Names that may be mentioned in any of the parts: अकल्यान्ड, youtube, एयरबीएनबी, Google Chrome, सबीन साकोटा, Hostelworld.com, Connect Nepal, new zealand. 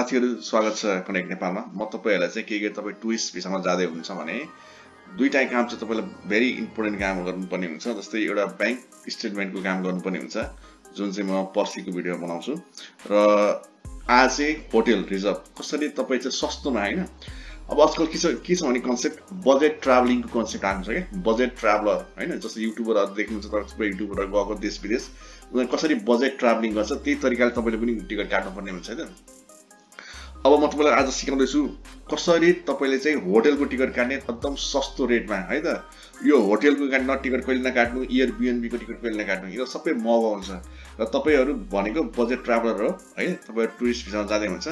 साथीहरु स्वागत छ कनेक्ट नेपालमा म तपाईहरुलाई चाहिँ के तपाई टुरिस्ट भिसामा जादै हुनुहुन्छ भने दुईटा काम छ तपाईलाई भेरी इम्पोर्टेन्ट काम गर्नुपर्ने हुन्छ जस्तै एउटा बैंक स्टेटमेन्टको काम गर्नुपर्ने हुन्छ जुन चाहिँ म पर्सिको भिडियो बनाउँछु र आज चाहिँ होटल रिजर्भ कसरी तपाई चाहिँ सस्तोमा हैन अब आजकल के छ भने कन्सेप्ट बजेट ट्राभलिङको कन्सेप्ट आउँछ के बजेट ट्राभलर हैन जस्तै युट्युबरहरु देख्नुहुन्छ तपाईं युट्युबर गएको देश विदेश उनीहरु कसरी बजेट ट्राभलिङ गर्छ त्यही तरिकाले तपाईले पनि टिकट काट्नु पर्ने हुन्छ हैन अब म तपाईलाई आज सिकाउँदै छु कसरी तपाईले चाहिँ होटलको टिकट काट्ने एकदम सस्तो रेटमा है त यो होटलको काट्न टिकट कहिले नकाट्नु एयरबीएनबी को टिकट कहिले नकाट्नु यो सबै महँगो हुन्छ र तपाईहरु भनेको बजेट ट्राभलर हो हैन तपाईहरु टुरिस्ट भिसामा जादै हुन्छ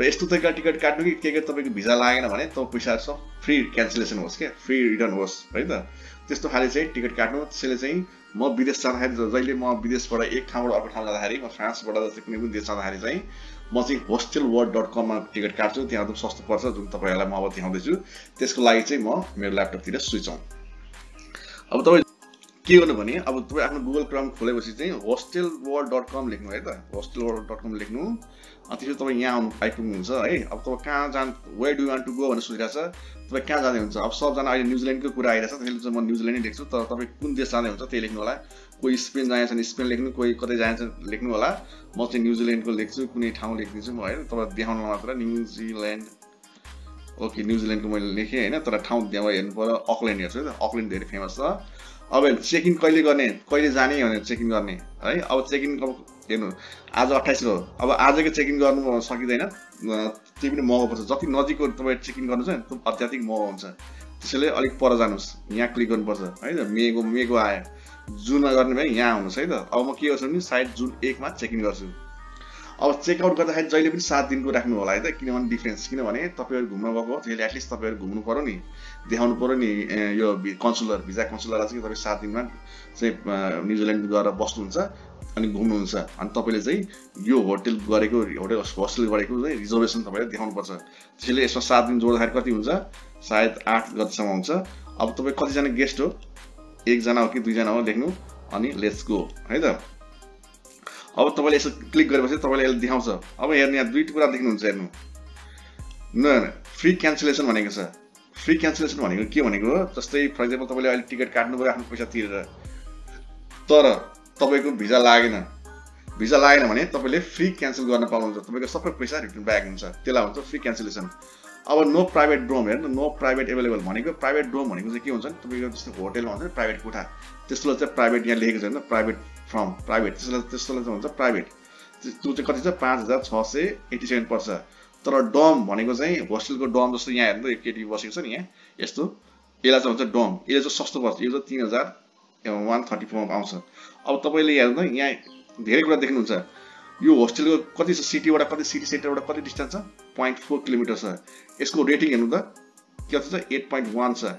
र यस्तो तरिका टिकट काट्नु कि के तपाईको भिसा लागेन भने त पैसा सब फ्री क्यान्सलेसन होस् के फ्री रिटर्न होस् है त त्यस्तो खाली चाहिँ टिकट काट्नु त्यसले चाहिँ म विदेश जाँदाखेरि जहिले म विदेशबाट एक ठाउँबाट अर्को ठाउँ जाँदाखेरि म फ्रान्सबाट जस्तै कुनै पनि देश जाँदाखेरि चाहिँ म चाहिँ hostelworld.com मा टिकट काट्छु त्यहाँ त सस्तो पर्छ जुन तपाईहरुलाई म अब देखाउँदै छु त्यसको लागि चाहिँ म मेरो ल्यापटपतिर स्विच अन अब तपाई के गर्नु भने अब तपाई आफ्नो Google Chrome खोलेपछि चाहिँ hostelworld.com लेख्नु है त hostelworld.com लेख्नु अनि त्यसपछि तपाई यहाँ आइपुग्नुहुन्छ है अब तपाई कहाँ जान where do you want to go भनेर सोधिराछ तपाई कहाँ जाने हुन्छ अब सब जना अहिले न्युजिल्यान्डको कुरा आइराछ त्यसैले चाहिँ म न्युजिल्यान्ड नै लेख्छु तर तपाई कुन देश जाने हुन्छ त्यही लेख्नु होला कोही स्पेन जान्छ नि स्पेन लेख्नु कोही कतै जान्छ लेख्नु होला म चाहिँ न्युजिल्यान्डको लेख्छु कुनै ठाउँ लेख्दिन्छु म हैन तपाई देखाउन मात्र न्युजिल्यान्ड ओके न्युजिल्यान्डको मैले लेखे हैन तर ठाउँ देवा हेर्नु पर्यो अकल्यान्ड हेर्छु है त अकल्यान्ड धेरै फेमस छ अब चेक इन कहिले गर्ने कहिले जाने भनेर चेक इन गर्ने है अब चेक इन हेर्नु आज 28 हो अब आजको चेक इन गर्न सकिदैन त्यही पनि महँगो पर्छ जति नजिकको तपाई चेक इन गर्नुहुन्छ नि त अत्याधिक महँगो हुन्छ त्यसैले अलिक पर जानुस् यहाँ क्लिक गर्नुपर्छ है त मेको आयो जुनमा गर्ने भने यहाँ आउनुस् है त अब म के गर्छु नि सायद जुन 1 मा चेक इन गर्छु अब चेक आउट गर्दा खेरि जहिले पनि 7 दिनको राख्नु होला है त किनभने डिफरेन्स किनभने तपाईहरु घुम्न गएको हो त्यसले एटलिस्ट तपाईहरु घुम्नु पर्यो नि देखाउनु पर्यो नि यो कन्सुलर भिसा कन्सुलरलाई चाहिँ तपाई 7 दिनमा चाहिँ न्युजिल्यान्ड गएर बस्नुहुन्छ अनि घुम्नुहुन्छ अनि तपाईले चाहिँ यो होटल गरेको होटल होस्टल गरेको चाहिँ रिजर्भेसन तपाईले देखाउनु पर्छ त्यसले यसमा 7 दिन जोड्दा खेरि कति हुन्छ सायद 8 गतेसम्म हुन्छ अब तपाई कति जना गेस्ट हो एक जना हो कि दुई जना हो लेख्नु अनि लेट्स गो है त अब तपाईले यसो क्लिक गरेपछि तपाईले यसले देखाउँछ अब हेर्नु यहाँ दुईटा कुरा देख्नुहुन्छ हेर्नु न फ्री क्यान्सलेसन भनेको के भनेको जस्तै फर एक्जम्पल तपाईले अहिले टिकट काट्नु पर्यो आफ्नो पैसा तिरेर तर तपाईको भिसा लागेन भने तपाईले फ्री क्यान्सल गर्न पाउनुहुन्छ तपाईको सबै पैसा रिटर्न ब्याक हुन्छ त्यसलाई भन्छ फ्री क्यान्सलेसन अब नो प्राइभेट रूम हेर्नु नो प्राइभेट अवेलेबल भनेको प्राइभेट रूम भनेको चाहिँ के हुन्छ तपाईको जस्तो होटलमा हुन्छ प्राइभेट कोठा त्यसलाई चाहिँ प्राइभेट यहाँ लेखेको छ हैन प्राइभेट फ्रम प्राइभेट त्यसलाई चाहिँ हुन्छ प्राइभेट त्यो चाहिँ कति छ 5687 पर्छ तर डम भनेको चाहिँ होस्टेलको डम जस्तो यहाँ हेर्नु एक केटी बसेको छ नि यहाँ यस्तो यसलाई चाहिँ हुन्छ डम यसले चाहिँ सस्तो पर्छ यो चाहिँ 3134 मा आउँछ अब तपाईले हेर्नु यहाँ धेरै कुरा देख्नुहुन्छ यो होस्टेलको कति छ सिटीबाट कति सिटी सेन्टरबाट कति डिस्टेन्स छ 0.4 किलोमिटर छ यसको रेटिङ हेर्नु त के छ 8.1 छ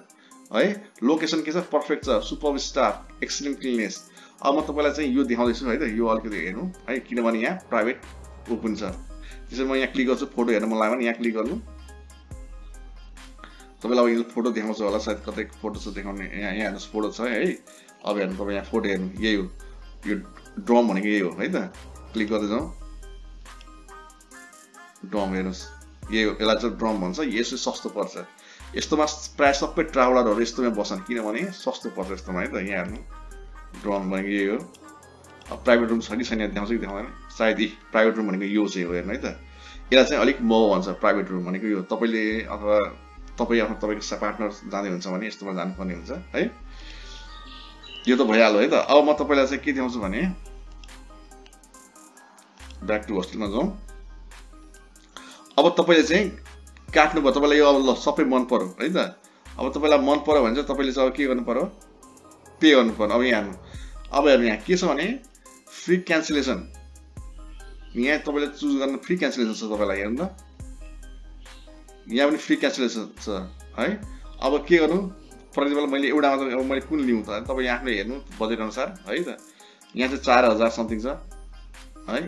है लोकेसन के छ परफेक्ट छ सुपर स्टाफ एक्सिलेंट क्लीननेस अब म तपाईलाई चाहिँ यो देखाउँदै छु है त यो अलि हेर्नु है किनभने यहाँ प्राइभेट ओपन छ त्यसै म यहाँ क्लिक गर्छु फोटो हेर्न मन लाग्यो भने यहाँ क्लिक गर्नु तपाईलाई यो फोटो देखाउँछ होला सायद कतै फोटो छ देखाउने यहाँ हेर्नुस् फोटो छ है अब हेर्नु तपाईँ यहाँ फोटो हेर्नु यही हो यो ड्रम भनेको यही हो है त क्लिक गर्दै जाऊ ड्रम हेर्नुस् यो एला चाहिँ ड्रम भन्छ यसो सस्तो पर्छ यस्तोमा प्राय सबै ट्राभलरहरु यस्तोमा बस्छन् किनभने सस्तो पर्छ यस्तोमा है त यहाँ हेर्नु ड्रम भनेको यो हो प्राइभेट रुम छ नि छैन देखाउँछ कि देखाउँदैन सायद प्राइभेट रुम भनेको यो चाहिँ हो हेर्नु है त एला चाहिँ अलिक महँगो भन्छ प्राइभेट रुम भनेको यो तपाईले अथवा तपाई आफ्नो तपाईको पार्टनर जाँदै हुन्छ भने यस्तोमा जानुपर्ने हुन्छ है यो त भइहाल्यो है त अब म तपाईलाई चाहिँ के देखाउँछु भने बैक टु होस्टेलमा जाऊ अब तपाईले चाहिँ काट्नु भयो तपाईलाई यो अब सबै मन पर्यो है त अब तपाईलाई मन पर्यो भने चाहिँ तपाईले चाहिँ अब के गर्नु पर्यो पे गर्नु पर्यो अब यहाँ अब हेर्नु यहाँ के छ भने फ्री क्यान्सलेसन यहाँ तपाईले चुज गर्नु फ्री क्यान्सलेसन छ तपाईलाई हेर्नु त यहाँ पनि फ्री क्यान्सलेसन छ है अब के गर्नु फर एक्जम्पल मैले एउटा मात्र अब मैले कुन लिउँ त तपाई आफुले हेर्नु बजेट अनुसार है त यहाँ चाहिँ 4000 समथिङ छ है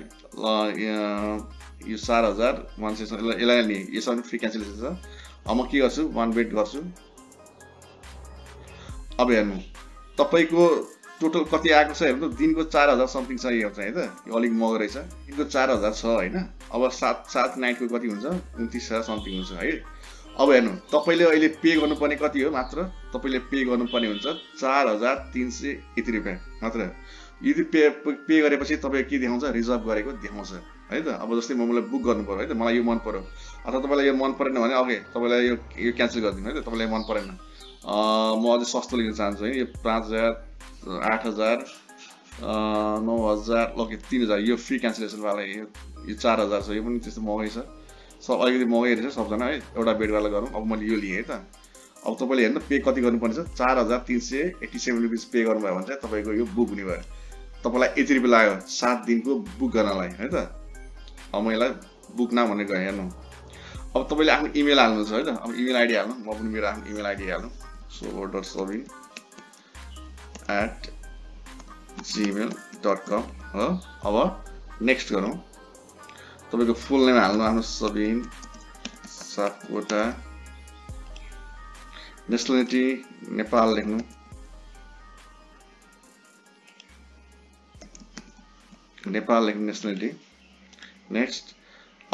यो 4100 छ यसलाई नि यसरी फ्री क्यान्सलेसन छ अब म के गर्छु 1 बेड गर्छु अब हेर्नु तपाईको total कति आएको छ हेर्नु त दिनको 4000 समथिङ छ यो चाहिँ त यो अलि महँगो रहेछ दिनको 4000 छ हैन अब 7 नाइटको कति हुन्छ 29000 समथिङ हुन्छ है अब हेर्नु तपाईले अहिले पे गर्नुपर्ने कति हो मात्र तपाईले पे गर्नुपर्ने हुन्छ 4300 यति रुपैयाँ मात्र यदि पे गरेपछि तपाई के देखाउँछ रिजर्भ गरेको देखाउँछ है त अब जस्तै म मलाई बुक गर्नु पर्यो है त मलाई यो मन पर्यो अथवा तपाईलाई यो मन परेन भने ओके तपाईलाई यो क्यान्सल गर्दिनु है त तपाईलाई मन परेन म अझै सस्तो लिन चाहन्छु है यो 5000 8000 9000 ओके 3000 यो फ्री क्यान्सलेसन वाला यो 4000 छ यो पनि त्यस्तो महँगै छ सब अलिकति महँगै रहेछ सबजना है एउटा बेड वाला गरौँ अब मैले यो लिए है त अब तपाईले हेर्नु पे कति गर्नुपर्छ 4387 रुपैयाँ पे गर्नुभयो भने चाहिँ तपाईको यो बुक हुने भयो तपाईलाई यति रुपैयाँ लाग्यो 7 दिनको बुक गर्नलाई है त अब म यसलाई बुक नाम भनेर गए हेर्नु अब तपाईले आफ्नो इमेल हाल्नु छ है त अब इमेल आईडी हाल्नु म पनि मेरो आफ्नो इमेल आईडी हाल्नु sabin@gmail.com हो अब नेक्स्ट गरौँ तपाईको फुल नेम हाल्नु आफ्नो सबीन साकोटा नेशनलिटी नेपाल लेख्नु नेपाल लेख्नु नेशनलिटी नेक्स्ट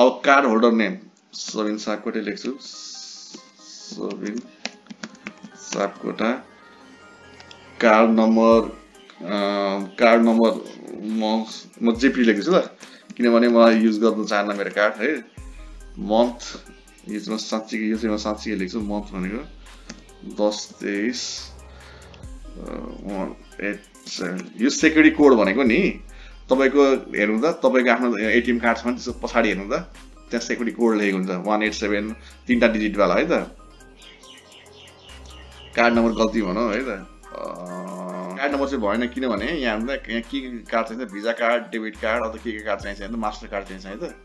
अब card holder name सबीन साकोटा लेख्छु सबीन साकोटा कार्ड नम्बर म जेपी लेख्छु ल किनभने म युज गर्न चाहन्न मेरो कार्ड है मन्थ यसमा साच्चै यो चाहिँ म साच्चै लेख्छु मन्थ भनेको 10 days 187 यो सेक्युरिटी कोड भनेको नि तपाईको हेर्नु त तपाईको आफ्नो एटीएम कार्ड छ नि त्यसको पछाडी हेर्नु त त्यहाँ सेक्युरिटी कोड लेखेको हुन्छ 187 तीनटा डिजिट वाला है त कार्ड नम्बर गल्ती भनौ है त कार्ड नम्बर चाहिँ भएन किनभने यहाँ हामीलाई यहाँ के कार्ड चाहिन्छ भिजा कार्ड डेबिट कार्ड अथवा के कार्ड चाहिन्छ हैन मास्टर कार्ड चाहिन्छ है त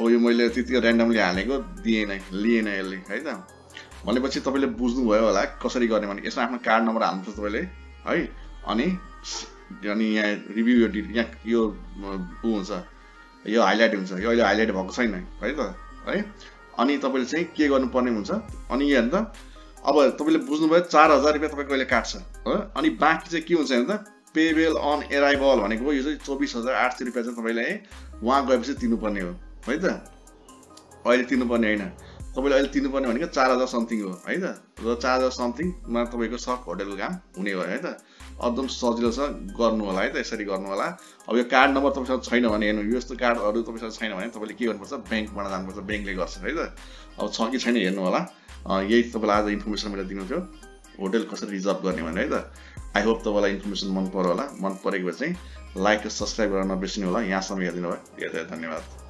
अब यो मैले त्यतिकै र्यान्डमली हालेको दिएन लिएन यसले है त भनेपछि तपाईले बुझ्नु भयो होला कसरी गर्ने भने यसमा आफ्नो कार्ड नम्बर हाल्नुपर्छ तपाईले है अनि यहाँ रिभ्यु यो उ हुन्छ यो हाइलाइट हुन्छ यो अहिले हाइलाइट भएको छैन है त है अनि तपाईले चाहिँ के गर्नुपर्ने हुन्छ अनि यहाँ हेर्नु त अब तपाईले बुझ्नु भयो 4000 रुपैयाँ तपाईको अहिले काट्छ हो अनि बाँकी चाहिँ के हुन्छ हेर्नु त पेबल अन अराइभल भनेको यो चाहिँ 24800 रुपैयाँ चाहिँ तपाईले वहाँ गएपछि तिर्नुपर्ने हो है त अहिले तिर्नुपर्ने हैन तपाईले अहिले तिर्नुपर्ने भनेको 4000 समथिङ हो है त र 4000 समथिङ मा तपाईको सब होटलको काम हुने भयो है त एकदम सजिलो छ गर्नु होला है त यसरी गर्नु होला अब यो कार्ड नम्बर तपाईसँग छैन भने हेर्नु यो यस्तो कार्डहरु तपाईसँग छैन भने तपाईले के गर्नुपर्छ बैंकबाट जानुपर्छ बैंकले गर्छ है त अब छ कि छैन हेर्नु होला यही तपाईलाई आज इन्फर्मेसन मैले दिनु थियो होटल कसरी रिजर्भ गर्ने भनेर है त आई होप तपाईलाई इन्फर्मेसन मन पर्यो होला मन परेको भए चाहिँ लाइक र सब्स्क्राइब गर्न नबिर्सनु होला यहाँसम्म हेरिदिनु भयो धेरै धेरै धन्यवाद